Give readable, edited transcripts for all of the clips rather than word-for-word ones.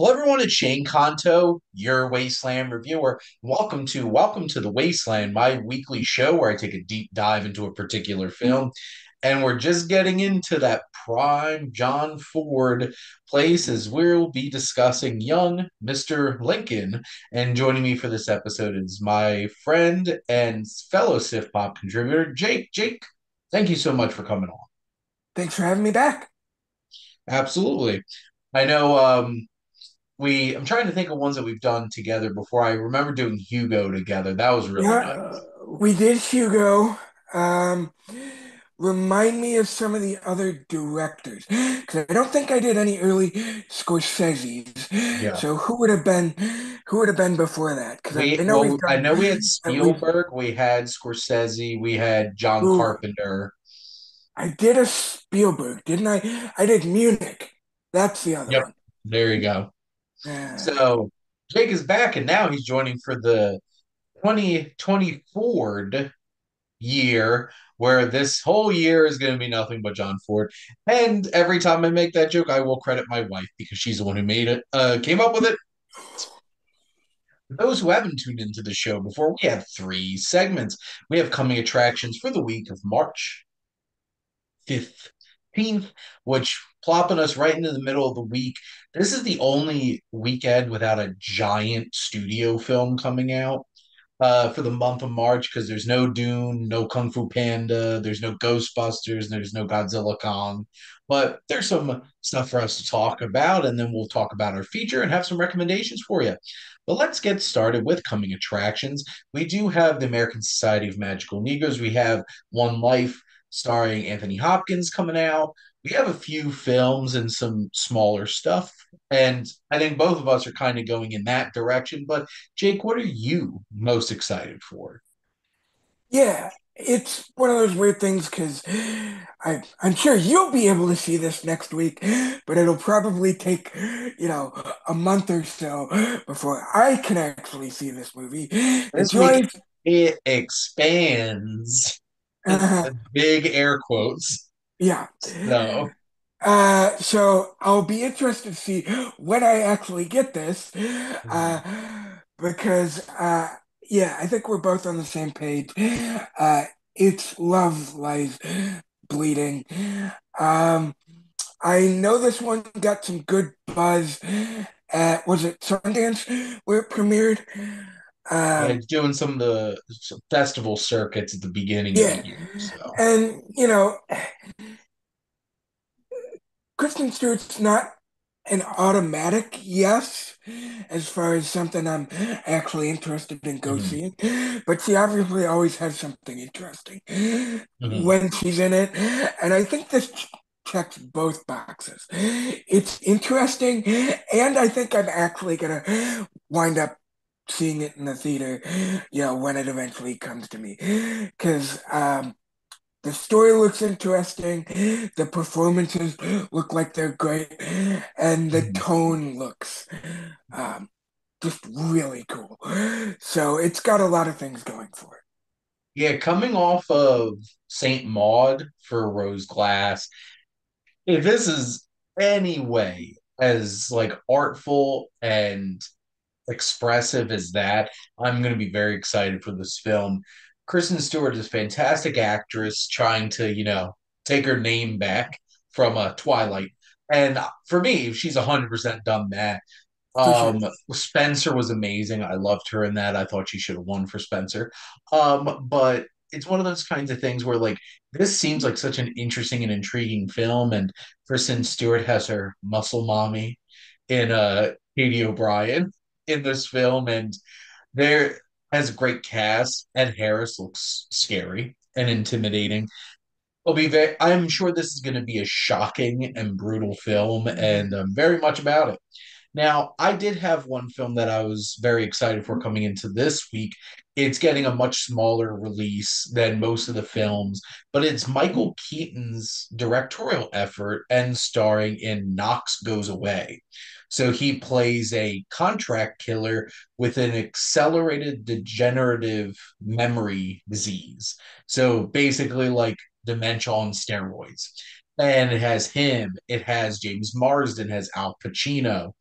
Hello, everyone. It's Shane Kanto, your Wasteland reviewer. Welcome to The Wasteland, my weekly show where I take a deep dive into a particular film. And we're just getting into that prime John Ford place as we'll be discussing Young Mr. Lincoln. And joining me for this episode is my friend and fellow SiftPop contributor, Jake. Jake, thank you so much for coming on. Thanks for having me back. Absolutely. I know... I'm trying to think of ones that we've done together before. I remember doing Hugo together. That was really nice. We did Hugo. Remind me of some of the other directors, because I don't think I did any early Scorsese's. Yeah. So who would have been before that? Because I know we had Spielberg, we had Scorsese, we had John Carpenter. I did a Spielberg, didn't I? I did Munich. That's the other one. There you go. So Jake is back, and now he's joining for the 2024 year, where this whole year is going to be nothing but John Ford. And every time I make that joke, I will credit my wife, because she's the one who made it, came up with it. For those who haven't tuned into the show before, we have three segments. We have coming attractions for the week of March 15th, which... plopping us right into the middle of the week. This is the only weekend without a giant studio film coming out for the month of March, because there's no Dune, no Kung Fu Panda, there's no Ghostbusters, and there's no Godzilla Kong. But there's some stuff for us to talk about, and then we'll talk about our feature and have some recommendations for you. But let's get started with coming attractions. We do have the American Society of Magical Negroes. We have One Life starring Anthony Hopkins coming out. We have a few films and some smaller stuff, and I think both of us are kind of going in that direction. But Jake, what are you most excited for? Yeah, it's one of those weird things, because I'm sure you'll be able to see this next week, but it'll probably take, a month or so before I can actually see this movie. This week, it expands. Big air quotes. Yeah. No. So I'll be interested to see when I actually get this, because, I think we're both on the same page. It's Love Lies Bleeding. I know this one got some good buzz at, was it Sundance where it premiered? It's doing some of the festival circuits at the beginning of the year. So. And, Kristen Stewart's not an automatic yes as far as something I'm actually interested in seeing, but she obviously always has something interesting when she's in it. And I think this checks both boxes. It's interesting, and I think I'm actually going to wind up seeing it in the theater, when it eventually comes to me, because the story looks interesting, the performances look like they're great, and the tone looks just really cool. So it's got a lot of things going for it. Yeah, coming off of Saint Maud for Rose Glass, if this is any way as artful and expressive as that, I'm going to be very excited for this film. Kristen Stewart is a fantastic actress trying to, take her name back from Twilight. And for me, she's 100% done that. Spencer was amazing. I loved her in that. I thought she should have won for Spencer. But it's one of those kinds of things where this seems like such an interesting and intriguing film. And Kristen Stewart has her muscle mommy in Katie O'Brien in this film, and there has a great cast. Ed Harris looks scary and intimidating. I'm sure this is going to be a shocking and brutal film, and I'm very much about it. Now, I did have one film that I was very excited for coming into this week. It's getting a much smaller release than most of the films, but it's Michael Keaton's directorial effort and starring in Knox Goes Away. So he plays a contract killer with an accelerated degenerative memory disease. So basically dementia on steroids. And it has him, it has James Marsden, it has Al Pacino.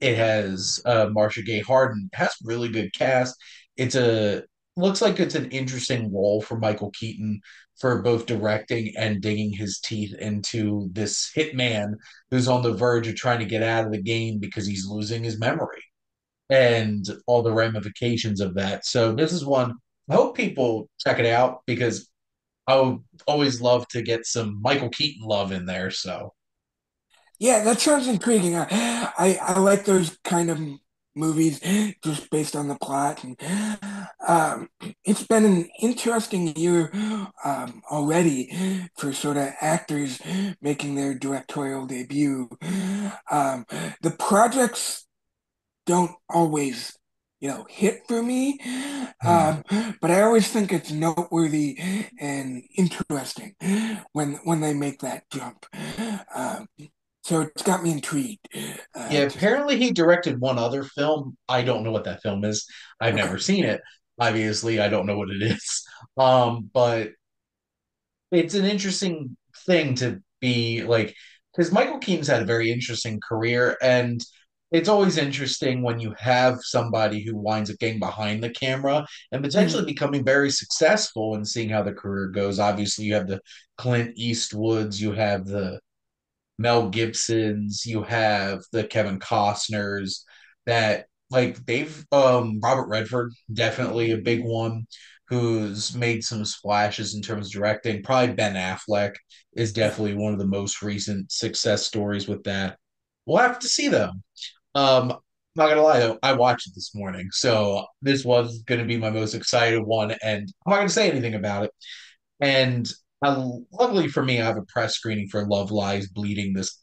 It has Marcia Gay Harden. It has really good cast. Looks like it's an interesting role for Michael Keaton for both directing and digging his teeth into this hitman who's on the verge of trying to get out of the game because he's losing his memory and all the ramifications of that. So this is one I hope people check it out, because I would always love to get some Michael Keaton love in there. So yeah, that sounds intriguing. I like those kind of movies just based on the plot, and it's been an interesting year already for sort of actors making their directorial debut. The projects don't always hit for me, but I always think it's noteworthy and interesting when they make that jump. So it's got me intrigued. Yeah, apparently he directed one other film. I don't know what that film is. I've never seen it. Obviously, I don't know what it is. But it's an interesting thing to be like, because Michael Keaton's had a very interesting career, and it's always interesting when you have somebody who winds up getting behind the camera and potentially becoming very successful and seeing how the career goes. Obviously, you have the Clint Eastwoods, you have the Mel Gibson's, you have the Kevin Costner's, that like they've Robert Redford, definitely a big one who's made some splashes in terms of directing. Probably Ben Affleck is definitely one of the most recent success stories with that. We'll have to see though. Not gonna lie though, I watched it this morning, so this was gonna be my most excited one, and I'm not gonna say anything about it. And luckily for me, I have a press screening for Love Lies Bleeding. This,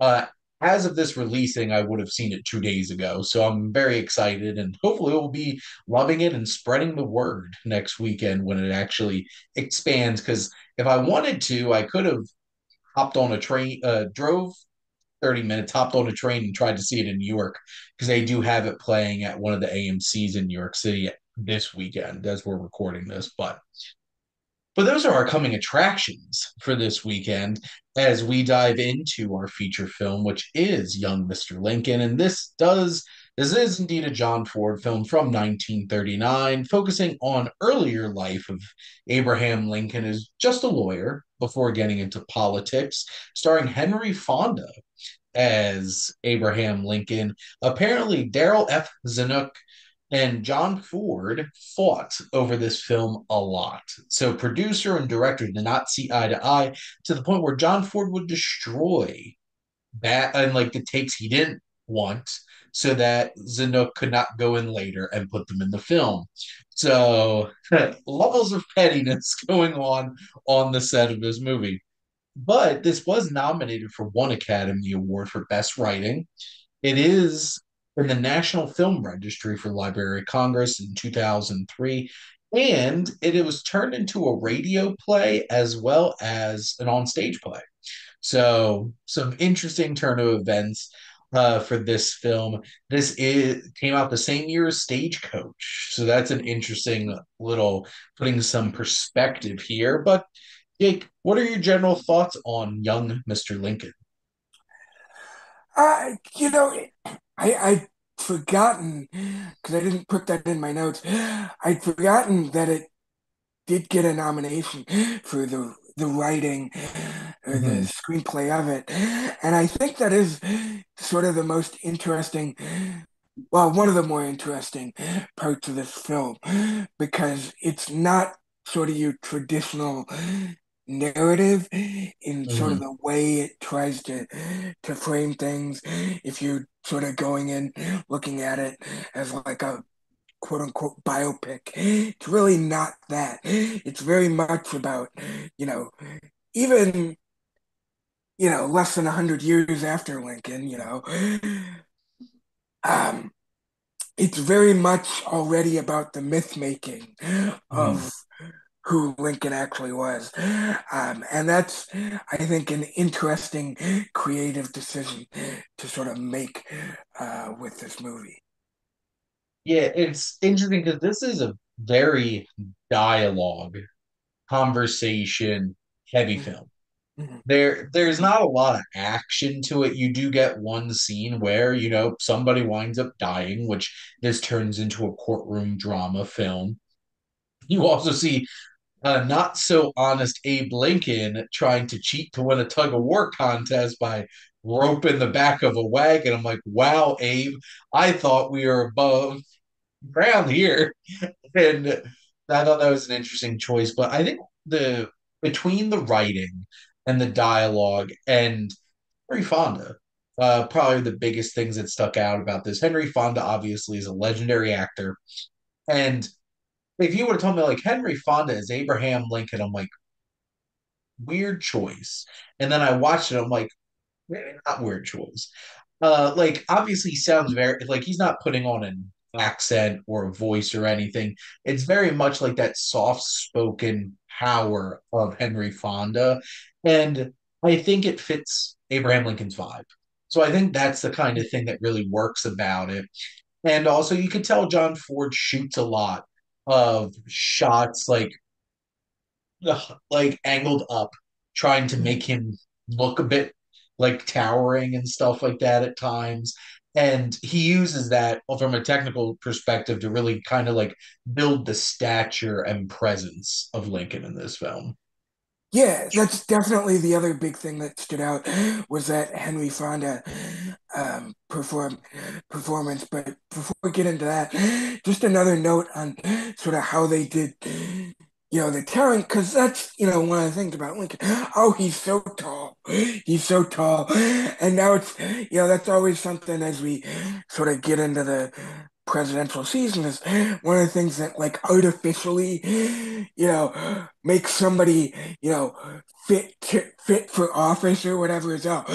as of this releasing, I would have seen it 2 days ago. So I'm very excited, and hopefully we'll be loving it and spreading the word next weekend when it actually expands. Because if I wanted to, I could have hopped on a train, drove 30 minutes, hopped on a train and tried to see it in New York, because they do have it playing at one of the AMCs in New York City this weekend as we're recording this. But those are our coming attractions for this weekend as we dive into our feature film, which is Young Mr. Lincoln. And this is indeed a John Ford film from 1939, focusing on earlier life of Abraham Lincoln as just a lawyer before getting into politics, starring Henry Fonda as Abraham Lincoln. Apparently, Darrell F. Zanuck and John Ford fought over this film a lot. So producer and director did not see eye to eye, to the point where John Ford would destroy that and like the takes he didn't want so that Zanuck could not go in later and put them in the film. So levels of pettiness going on the set of this movie. But this was nominated for one Academy Award for Best Writing. It is from the National Film Registry for the Library of Congress in 2003, and it was turned into a radio play as well as an on-stage play. So some interesting turn of events for this film. This came out the same year as Stagecoach, so that's an interesting little putting some perspective here. But Jake, what are your general thoughts on Young Mr. Lincoln? I'd forgotten, because I didn't put that in my notes, I'd forgotten that it did get a nomination for the writing or the screenplay of it. And I think that is sort of the most interesting, one of the more interesting parts of this film, because it's not sort of your traditional narrative in sort of the way it tries to frame things. If you're sort of going in looking at it as like a quote-unquote biopic, it's really not that. It's very much about even less than 100 years after Lincoln, it's very much already about the myth making of who Lincoln actually was. And that's, I think, an interesting creative decision to sort of make with this movie. Yeah, it's interesting because this is a very dialogue, conversation-heavy film. There's not a lot of action to it. You do get one scene where, you know, somebody winds up dying, which this turns into a courtroom drama film. You also see not so honest Abe Lincoln trying to cheat to win a tug of war contest by rope in the back of a wagon. I'm like, wow, Abe, I thought we were above ground here. And I thought that was an interesting choice. But I think between the writing and the dialogue and Henry Fonda, probably the biggest things that stuck out about this. Henry Fonda obviously is a legendary actor. And if you would have told me, like, Henry Fonda is Abraham Lincoln, I'm like, weird choice. And then I watched it, I'm like, not weird choice. Like, obviously sounds very, like, he's not putting on an accent or a voice or anything. It's very much like that soft-spoken power of Henry Fonda. And I think it fits Abraham Lincoln's vibe. So I think that's the kind of thing that really works about it. And also you could tell John Ford shoots a lot of shots like angled up, trying to make him look a bit like towering and stuff like that at times. And he uses that from a technical perspective to really kind of like build the stature and presence of Lincoln in this film. Yeah, that's definitely the other big thing that stood out was that Henry Fonda performance. But before we get into that, just another note on sort of how they did, you know, the talent, because that's, you know, one of the things about Lincoln. Oh, he's so tall. He's so tall. And now it's, you know, that's always something as we sort of get into the presidential season is one of the things that like artificially, you know, makes somebody, you know, fit for office or whatever is out.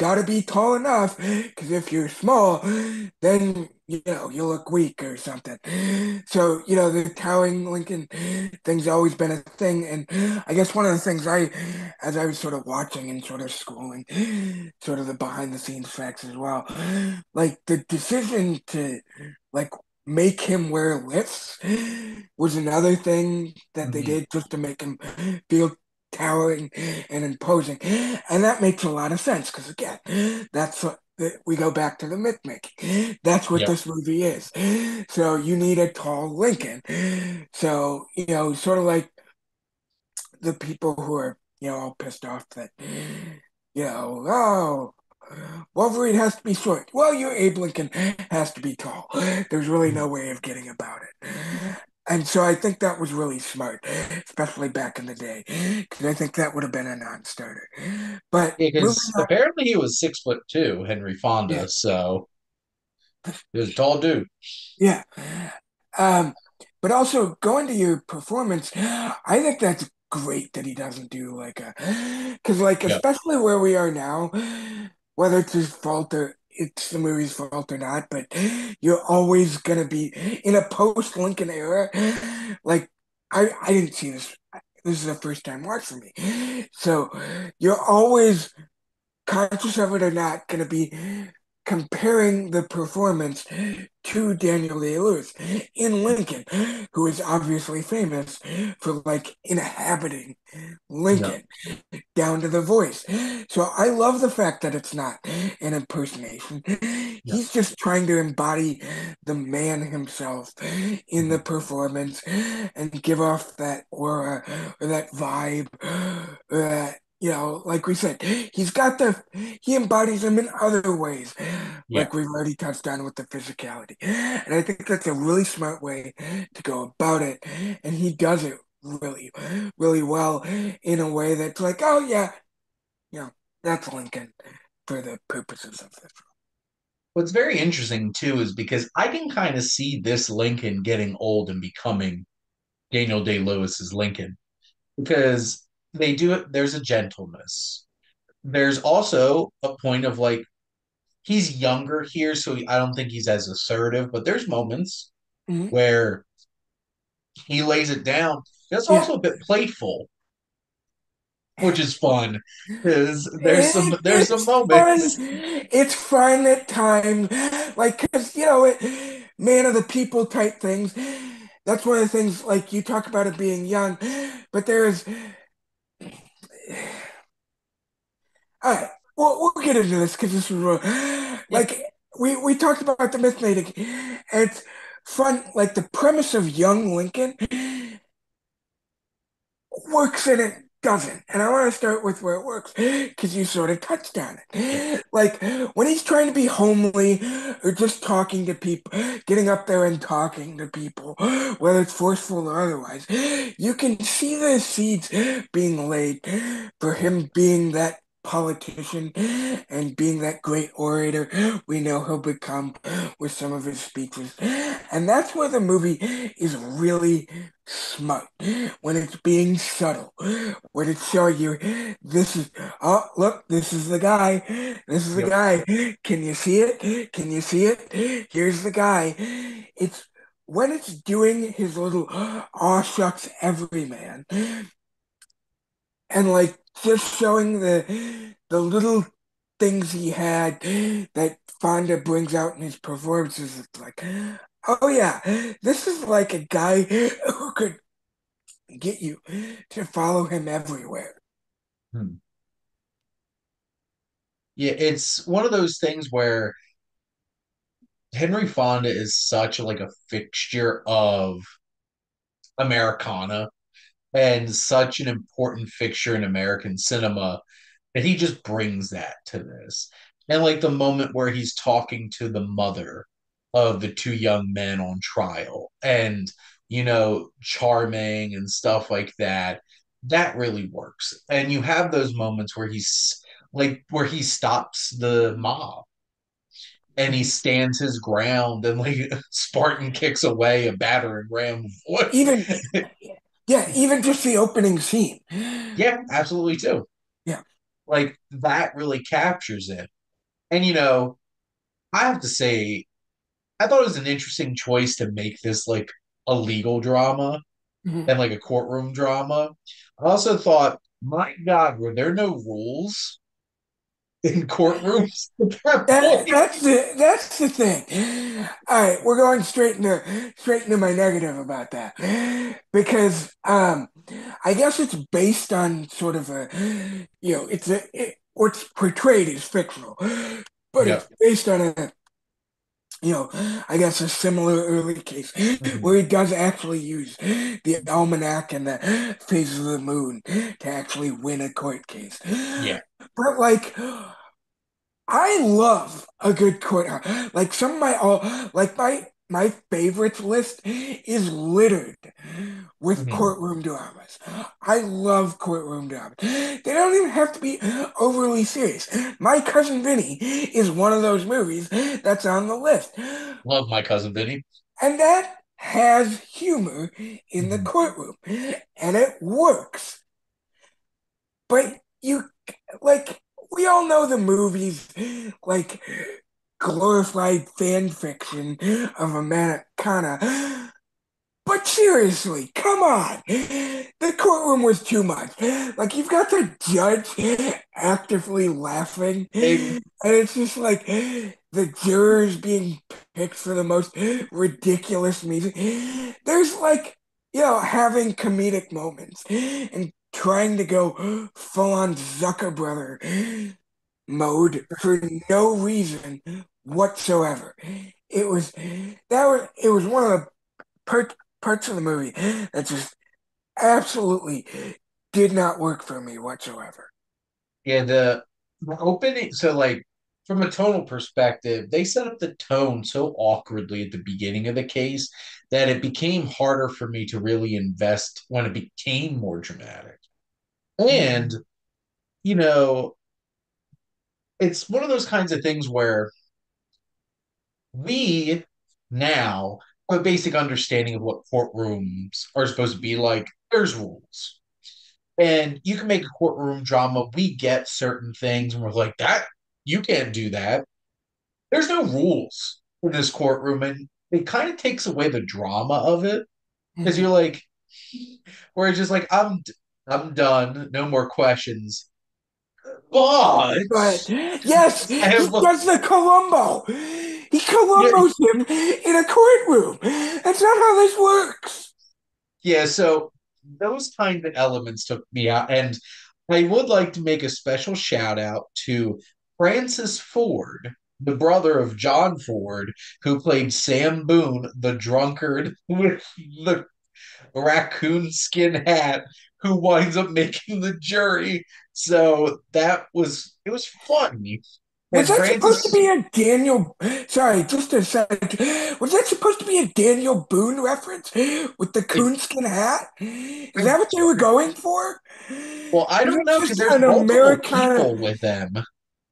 Gotta be tall enough, because if you're small, then, you know, you look weak or something. So, you know, the towering Lincoln thing's always been a thing. And I guess one of the things as I was sort of watching and sort of schooling, sort of the behind the scenes facts as well, like the decision to like make him wear lifts was another thing that they did just to make him feel towering and imposing. And that makes a lot of sense because, again, that's what we go back to the myth-making. That's what this movie is. So you need a tall Lincoln. So, you know, sort of like the people who are, you know, all pissed off that, you know, oh, Wolverine has to be short. Well, your Abe Lincoln has to be tall. There's really no way of getting about it. And so I think that was really smart, especially back in the day, because I think that would have been a non-starter. But because apparently he was 6'2", Henry Fonda, so he was a tall dude. Yeah. But also, going to your performance, I think that's great that he doesn't do like a... Because like, especially where we are now, whether it's his fault or... it's the movie's fault or not, but you're always going to be in a post-Lincoln era. Like, I didn't see this. This is a first-time watch for me. So you're always, conscious of it or not, going to be comparing the performance to Daniel Day-Lewis in Lincoln, who is obviously famous for, like, inhabiting Lincoln down to the voice. So I love the fact that it's not an impersonation. He's just trying to embody the man himself in the performance and give off that aura or that vibe or that, you know, like we said, he embodies him in other ways, like we've already touched on with the physicality. And I think that's a really smart way to go about it. And he does it really, really well in a way that's like, oh, yeah, you know, that's Lincoln for the purposes of this. What's very interesting, too, is because I can kind of see this Lincoln getting old and becoming Daniel Day-Lewis's Lincoln, because they do it. There's a gentleness. There's also a point of like, he's younger here, so I don't think he's as assertive, but there's moments where he lays it down. That's also a bit playful, which is fun. There's some moments. It's fun at times. Like, because, you know, man of the people type things. That's one of the things, like, you talk about it being young, but there is... All right, we'll get into this because this was like we talked about the myth making. It's fun, like the premise of Young Lincoln works and it doesn't. And I want to start with where it works because you sort of touched on it. Like when he's trying to be homely or just talking to people, getting up there and talking to people, whether it's forceful or otherwise, you can see the seeds being laid for him being that politician and being that great orator we know he'll become with some of his speeches. And that's where the movie is really smart, when it's being subtle, when it's showing you this is, oh look, this is the guy, can you see it, here's the guy. It's when it's doing his little aw shucks everyman and like just showing the little things he had that Fonda brings out in his performances. It's like, oh yeah, this is like a guy who could get you to follow him everywhere. Yeah, it's one of those things where Henry Fonda is such like a fixture of Americana and such an important fixture in American cinema that he just brings that to this. And like the moment where he's talking to the mother of the two young men on trial and, you know, charming and stuff like that, that really works. And you have those moments where he's like, where he stops the mob and he stands his ground and like Spartan kicks away a battering ram. Yeah, even just the opening scene. Yeah, absolutely too. Yeah. Like, that really captures it. And, you know, I have to say, I thought it was an interesting choice to make this, like, a legal drama and, like, a courtroom drama. I also thought, my God, were there no rules in courtrooms? That's the thing. All right, we're going straight into my negative about that, because I guess it's based on sort of a, you know, what's portrayed is fictional, but it's based on a, you know, I guess a similar early case where he does actually use the almanac and the phases of the moon to actually win a court case. Yeah. But, like, I love a good court. Like, some of my, my favorites list is littered with courtroom dramas. I love courtroom dramas. They don't even have to be overly serious. My Cousin Vinny is one of those movies that's on the list. Love My Cousin Vinny. And that has humor in the courtroom. And it works. But you, like, we all know the movies, like, glorified fan fiction of Americana. But seriously, come on. The courtroom was too much. Like, you've got the judge actively laughing. And it's just like the jurors being picked for the most ridiculous music. There's like, you know, having comedic moments and trying to go full on Zucker brother mode for no reason whatsoever. It was one of the parts of the movie that just absolutely did not work for me whatsoever. Yeah, the opening, so like from a tonal perspective, they set up the tone so awkwardly at the beginning of the case that it became harder for me to really invest when it became more dramatic. And, you know, it's one of those kinds of things where we now have a basic understanding of what courtrooms are supposed to be like. There's rules. And you can make a courtroom drama. We get certain things and we're like, that, you can't do that. There's no rules in this courtroom. And it kind of takes away the drama of it. Because you're like, where it's just like, I'm done. No more questions. But yes, he does the Columbo. He Columbos him in a courtroom. That's not how this works. Yeah, so those kind of elements took me out. And I would like to make a special shout out to Francis Ford, the brother of John Ford, who played Sam Boone, the drunkard with the raccoon skin hat, who winds up making the jury. So it was fun. Was that supposed to be a Daniel? Sorry, just a second. Was that supposed to be a Daniel Boone reference with the coonskin hat? Is that what they were going for? Well, I don't know because there's multiple people with them.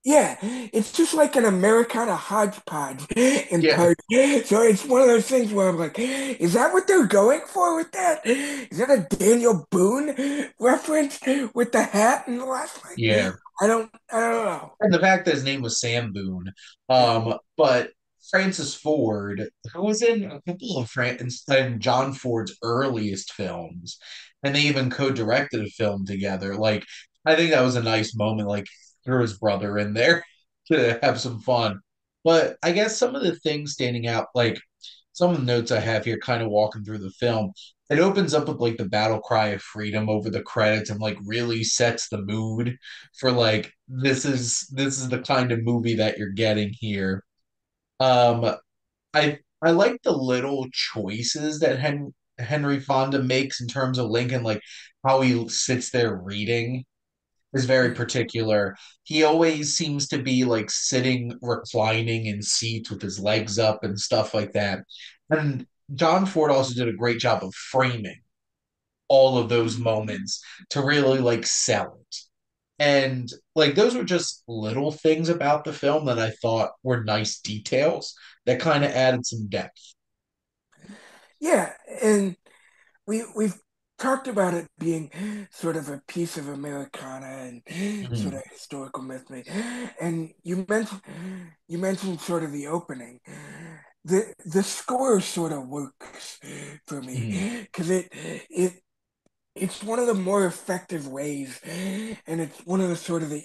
Yeah, it's just like an Americana hodgepodge. So it's one of those things where I'm like, is that what they're going for with that? Is that a Daniel Boone reference with the hat and the last line? Yeah. I don't know. And the fact that his name was Sam Boone. But Francis Ford, who was in a couple of John Ford's earliest films, and they even co-directed a film together. Like, I think that was a nice moment, like, threw his brother in there to have some fun. But I guess some of the things standing out, like some of the notes I have here kind of walking through the film, it opens up with like the battle cry of freedom over the credits and like really sets the mood for like this is the kind of movie that you're getting here. I like the little choices that Henry Fonda makes in terms of Lincoln, like how he sits there reading is very particular. He always seems to be like sitting, reclining in seats with his legs up and stuff like that. And John Ford also did a great job of framing all of those moments to really like sell it. And like those were just little things about the film that I thought were nice details that kind of added some depth. Yeah, and we've talked about it being sort of a piece of Americana and sort of historical mythmaking. And you mentioned sort of the opening. The score sort of works for me because it's one of the more effective ways, and it's one of the sort of the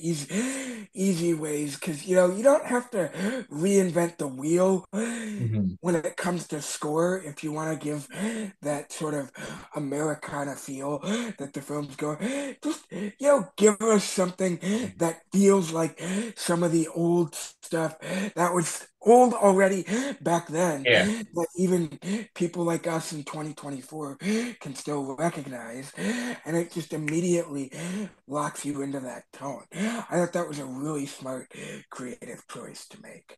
easy ways because, you know, you don't have to reinvent the wheel when it comes to score if you want to give that sort of Americana feel that the film's going. Just, you know, give us something that feels like some of the old stuff that was old already back then, that even people like us in 2024 can still recognize, and it just immediately locks you into that tone. I thought that was a really smart, creative choice to make.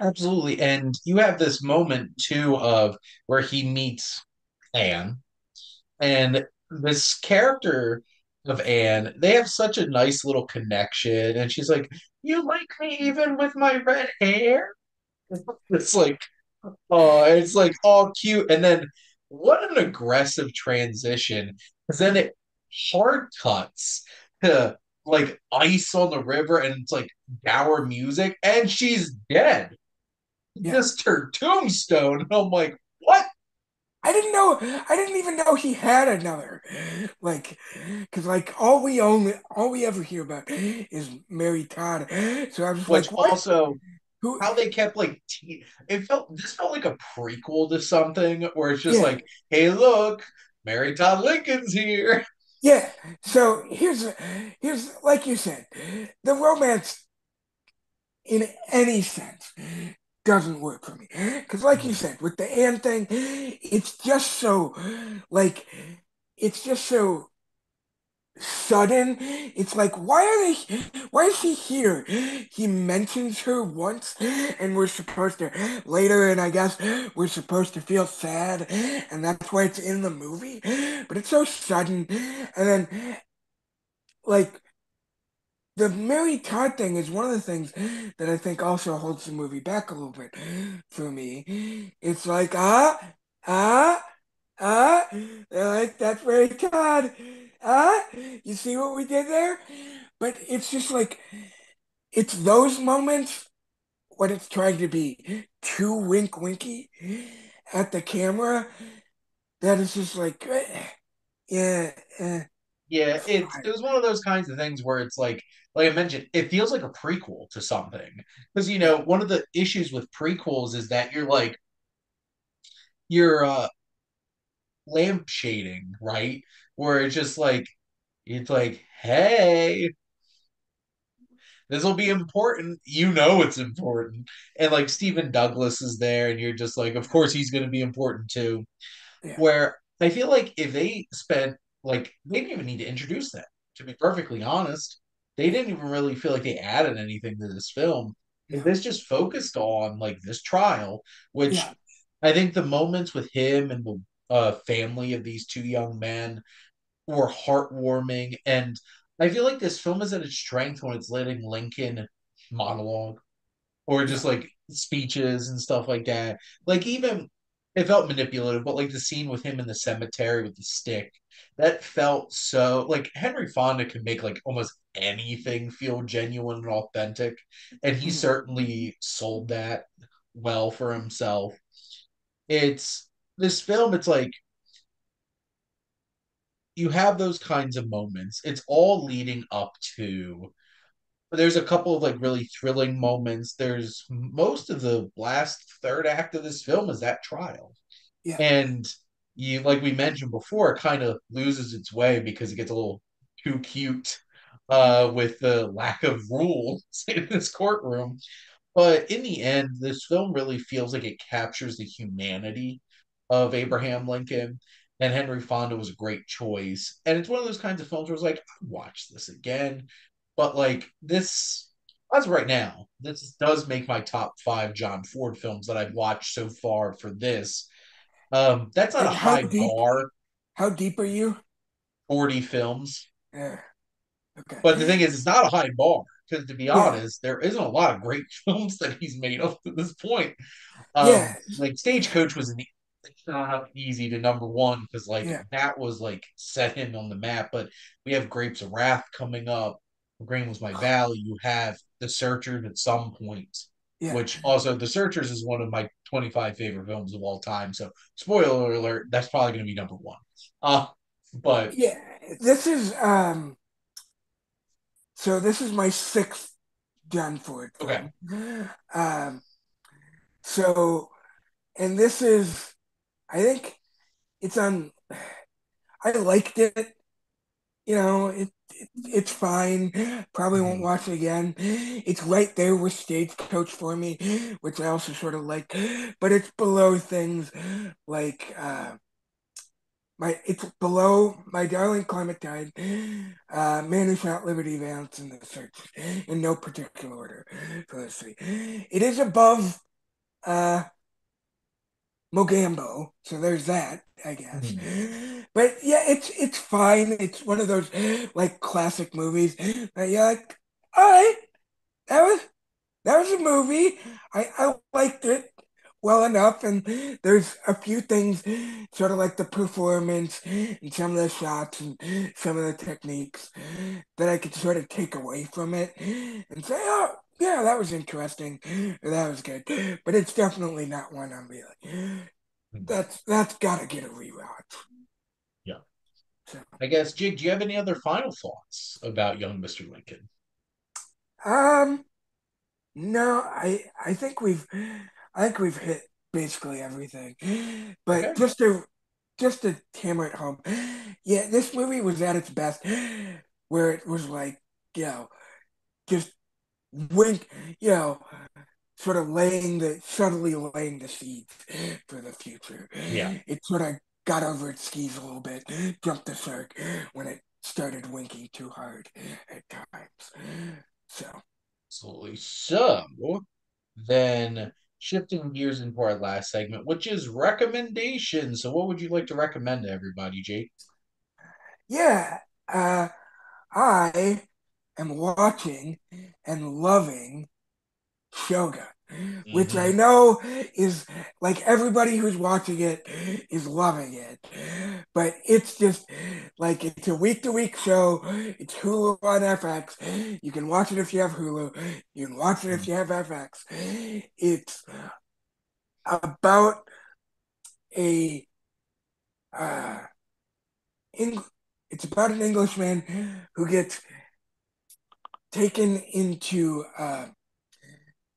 Absolutely, and you have this moment too of where he meets Anne, and this character of Anne, they have such a nice little connection, and she's like, "You like me even with my red hair?" It's like all cute. And then what an aggressive transition, because then it hard cuts to like ice on the river, and it's like dour music, and she's dead. Just her tombstone, and I'm like, what? I didn't even know he had another, like, because like all we ever hear about is Mary Todd. So I was like, what? Also, how they kept like this felt like a prequel to something where it's just like, hey, look, Mary Todd Lincoln's here. Yeah. So here's like you said, the romance in any sense doesn't work for me because, like you said, with the Anne thing, it's just so sudden. It's like, why is he here? He mentions her once, and we're supposed to later, and I guess we're supposed to feel sad, and that's why it's in the movie. But it's so sudden. And then like the Mary Todd thing is one of the things that I think also holds the movie back a little bit for me. It's like, they're like, that's Mary Todd. You see what we did there? But it's just like, it's those moments when it's trying to be too wink-winky at the camera that it's just like, yeah, it was one of those kinds of things where it's like I mentioned, it feels like a prequel to something. Because, you know, one of the issues with prequels is that you're like, you're lampshading, right? Where it's just like, It's like, hey, this will be important. You know it's important. And like Stephen Douglas is there and you're just like, of course he's going to be important too. Yeah. Where I feel like if they spent, like, they didn't even need to introduce that, to be perfectly honest. They didn't even really feel like they added anything to this film. Yeah. This just focused on like this trial, which yeah. I think the moments with him and the family of these two young men were heartwarming. And I feel like this film is at its strength when it's letting Lincoln monologue or just like speeches and stuff like that. Like, even it felt manipulative, but like the scene with him in the cemetery with the stick, that felt so like Henry Fonda can make like almost anything feel genuine and authentic. And he certainly sold that well for himself. It's this film, it's like, you have those kinds of moments. It's all leading up to, there's a couple of like really thrilling moments. There's most of the last third act of this film is that trial. Yeah. And you, like we mentioned before, it kind of loses its way because it gets a little too cute with the lack of rules in this courtroom. But in the end, this film really feels like it captures the humanity of Abraham Lincoln. And Henry Fonda was a great choice. And it's one of those kinds of films where I was like, I'll watch this again. But like this, as of right now, this does make my top 5 John Ford films that I've watched so far for this. That's not like a high bar. How deep are you? 40 films. Yeah. Okay. But the thing is, it's not a high bar. Because to be honest, there isn't a lot of great films that he's made up to this point. Like Stagecoach was an easy to number one because like that was like set him on the map. But we have Grapes of Wrath coming up, Green Was My Valley, you have The Searchers at some point, which also The Searchers is one of my 25 favorite films of all time, so spoiler alert, that's probably going to be number one. But yeah, this is so this is my 6th John Ford film. Okay. So and this is, I think it's on, I liked it, you know, it's fine, probably won't watch it again. It's right there with Stagecoach for me, which I also sort of like, but it's below things like, it's below My Darling Clementine, Man Who Shot Liberty Valance, and The Search, in no particular order, so let's see. It is above, Mogambo, so there's that, I guess. But yeah, it's fine. It's one of those like classic movies that you're like, all right, that was a movie. I liked it well enough, and there's a few things sort of like the performance and some of the shots and some of the techniques that I could sort of take away from it and say, oh, yeah, that was interesting. That was good. But it's definitely not one I'm really. That's got to get a rewatch. Yeah. So, I guess, Jake, do you have any other final thoughts about Young Mr. Lincoln? No, I think we've hit basically everything. But okay, just to hammer it home, yeah, this movie was at its best where it was like, you know, just wink, you know, sort of subtly laying the seeds for the future. Yeah, it sort of got over its skis a little bit, jumped the shark when it started winking too hard at times. So, absolutely. So then shifting gears into our last segment, which is recommendations. So, what would you like to recommend to everybody, Jake? Yeah, I am watching and loving Shogun, which I know is like everybody who's watching it is loving it, but it's just like, it's a week-to-week show. It's Hulu on FX. You can watch it if you have Hulu. You can watch it if you have FX. It's about an Englishman who gets taken into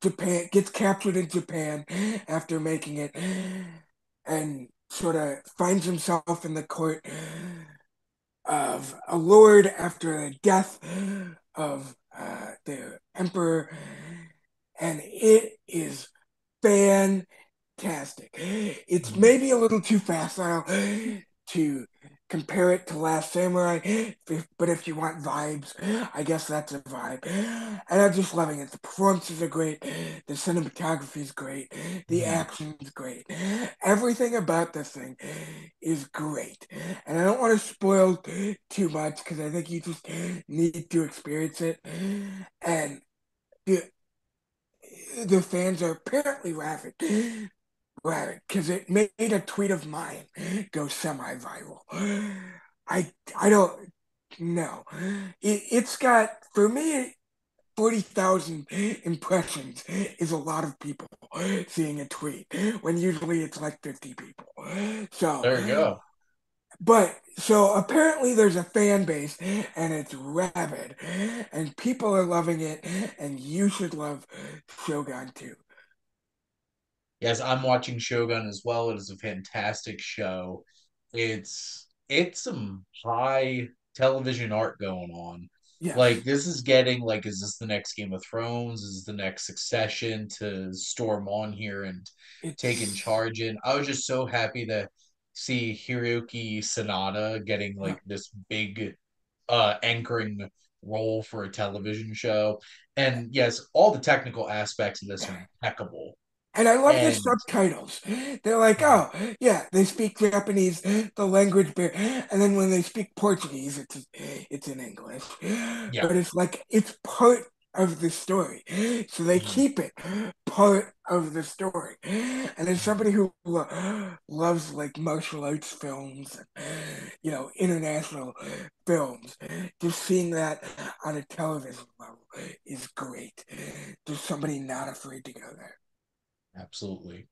Japan, gets captured in Japan after making it, and sort of finds himself in the court of a lord after the death of the emperor, and it is fantastic. It's maybe a little too facile to compare it to Last Samurai, but if you want vibes, I guess that's a vibe. And I'm just loving it. The performances are great. The cinematography is great. The action is great. Everything about this thing is great. And I don't want to spoil too much because I think you just need to experience it. And the fans are apparently laughing. Right, because it made a tweet of mine go semi-viral. I don't know. It's got, for me, 40,000 impressions is a lot of people seeing a tweet, when usually it's like 50 people. So there you go. But, so apparently there's a fan base, and it's rabid, and people are loving it, and you should love Shogun too. Yes, I'm watching Shogun as well. It is a fantastic show. It's some high television art going on. Yes. Like, this is getting, like, is this the next Game of Thrones? Is the next Succession to storm on here and take in charge in? I was just so happy to see Hiroki Sanada getting, like, this big anchoring role for a television show. And, yes, all the technical aspects of this are impeccable. And I love the subtitles. They're like, oh, yeah, they speak Japanese, the language barrier. And then when they speak Portuguese, it's in English. Yeah. But it's like, it's part of the story. So they keep it part of the story. And as somebody who loves, like, martial arts films, you know, international films, just seeing that on a television level is great. There's somebody not afraid to go there. Absolutely.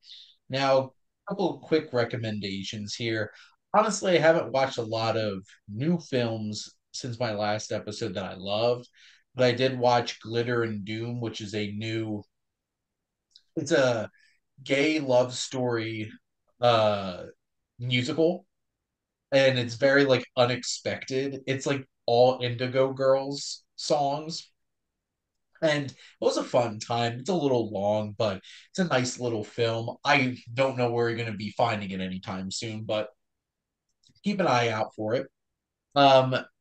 Now, a couple of quick recommendations here. Honestly, I haven't watched a lot of new films since my last episode that I loved, but I did watch Glitter and Doom, which is a new, it's a gay love story musical, and it's very, like, unexpected. It's like all Indigo Girls songs. And it was a fun time. It's a little long, but it's a nice little film. I don't know where you're going to be finding it anytime soon, but keep an eye out for it.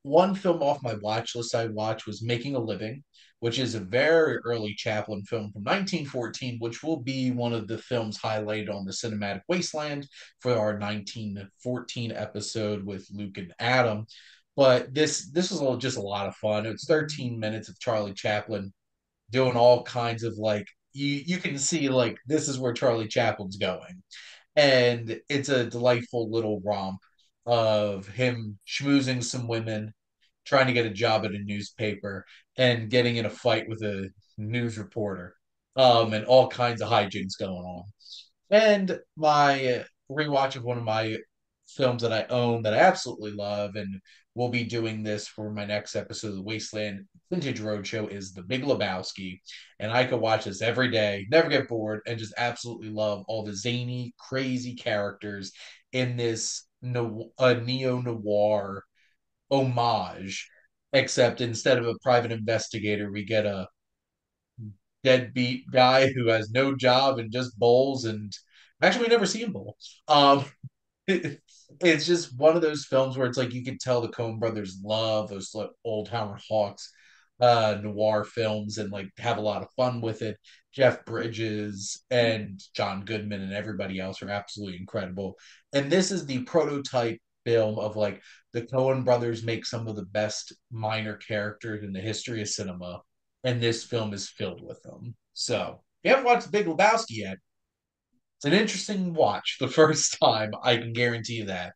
One film off my watch list I watched was Making a Living, which is a very early Chaplin film from 1914, which will be one of the films highlighted on the Cinematic Wasteland for our 1914 episode with Luke and Adam. But this was just a lot of fun. It's 13 minutes of Charlie Chaplin doing all kinds of, like, you can see, like, this is where Charlie Chaplin's going, and it's a delightful little romp of him schmoozing some women, trying to get a job at a newspaper, and getting in a fight with a news reporter, and all kinds of hijinks going on. And my rewatch of one of my films that I own that I absolutely love, and we'll be doing this for my next episode of the Wasteland Vintage Roadshow, is The Big Lebowski. And I could watch this every day, never get bored, and just absolutely love all the zany, crazy characters in this neo-noir homage, except instead of a private investigator, we get a deadbeat guy who has no job and just bowls, and actually we never see him bowl. It's just one of those films where it's like you can tell the Coen Brothers love those, like, old Howard Hawks noir films, and, like, have a lot of fun with it. Jeff Bridges and John Goodman and everybody else are absolutely incredible. And this is the prototype film of, like, the Coen Brothers make some of the best minor characters in the history of cinema, and this film is filled with them. So if you haven't watched The Big Lebowski yet, it's an interesting watch the first time, I can guarantee you that.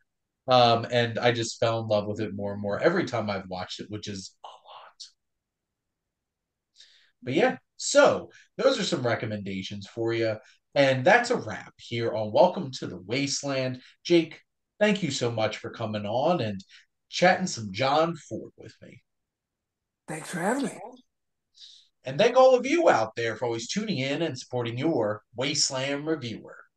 And I just fell in love with it more and more every time I've watched it, which is a lot. But yeah, so those are some recommendations for you. And that's a wrap here on Welcome to the Wasteland. Jake, thank you so much for coming on and chatting some John Ford with me. Thanks for having me. And thank all of you out there for always tuning in and supporting your Wasteland reviewer.